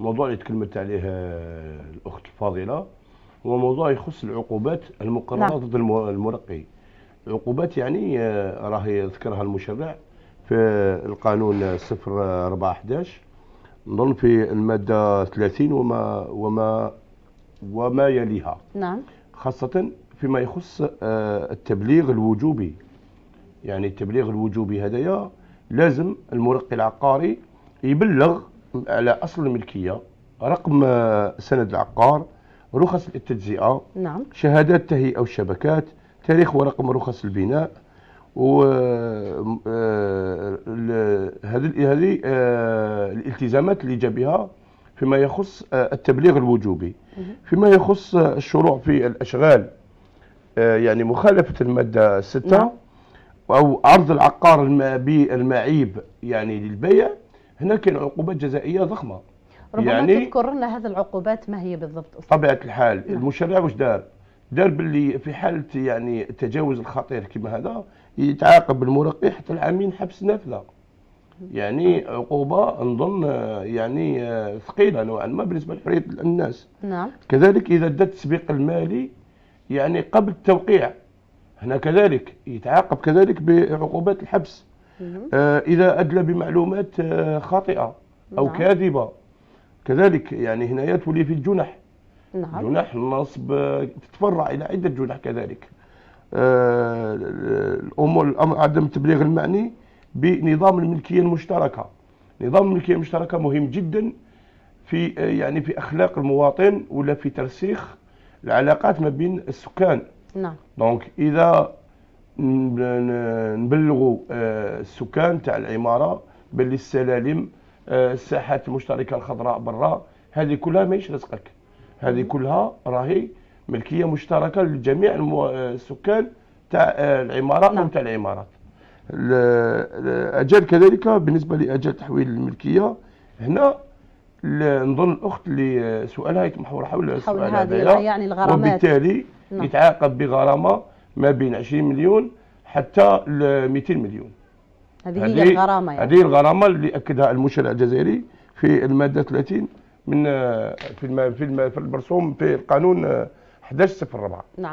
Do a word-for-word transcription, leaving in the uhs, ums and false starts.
الموضوع اللي تكلمت عليه الأخت الفاضلة هو موضوع يخص العقوبات المقررة ضد المرقي. العقوبات يعني راهي ذكرها المشرع في القانون صفر أربعة أحد عشر نظن في المادة ثلاثين وما وما وما يليها. نعم. خاصة فيما يخص التبليغ الوجوبي. يعني التبليغ الوجوبي هذايا لازم المرقي العقاري يبلغ على أصل الملكية، رقم سند العقار، رخص التجزئة، نعم، شهادات تهيئة والشبكات، تاريخ ورقم رخص البناء، و هذه هذه الالتزامات اللي جابها فيما يخص التبليغ الوجوبي. فيما يخص الشروع في الأشغال، يعني مخالفة المادة الستة، نعم، أو عرض العقار المعيب يعني للبيع، هنا كاين عقوبات جزائيه ضخمه. ربما يعني تذكر لنا هذه العقوبات ما هي بالضبط أصلاً؟ طبيعه الحال المشرع واش دار؟ دار باللي في حاله يعني التجاوز الخطير كما هذا يتعاقب المرقي حتى العامين حبس نافذه. يعني عقوبه نظن يعني ثقيله نوعا ما بالنسبه لحريه الناس. نعم. كذلك اذا ادى التسبيق المالي يعني قبل التوقيع، هنا كذلك يتعاقب كذلك بعقوبات الحبس. آه إذا أدلى بمعلومات آه خاطئة أو نعم. كاذبة، كذلك يعني هنا تولي في الجنح. نعم. جنح النصب آه تتفرع إلى عدة جنح كذلك. آه الأمور عدم التبليغ المعني بنظام الملكية المشتركة. نظام الملكية المشتركة مهم جدا في آه يعني في أخلاق المواطن ولا في ترسيخ العلاقات ما بين السكان. نعم. دونك إذا نبلغوا السكان تاع العماره باللي السلالم الساحات المشتركه الخضراء برا هذه كلها ماهيش رزقك، هذه كلها راهي ملكيه مشتركه لجميع السكان تاع العماره او تاع العمارات. اجل كذلك بالنسبه لاجل تحويل الملكيه، هنا نظن الاخت اللي سؤالها يتمحور حول السؤال هذا، يعني الغرامات، وبالتالي نعم. يتعاقب بغرامه ما بين عشرين مليون حتى مئتين مليون. هذه هي الغرامه، يعني هذه الغرامه اللي اكدها المشرع الجزائري في الماده ثلاثين من في في المرسوم في القانون أحد عشر صفر أربعة. نعم.